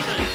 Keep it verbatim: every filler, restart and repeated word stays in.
Right?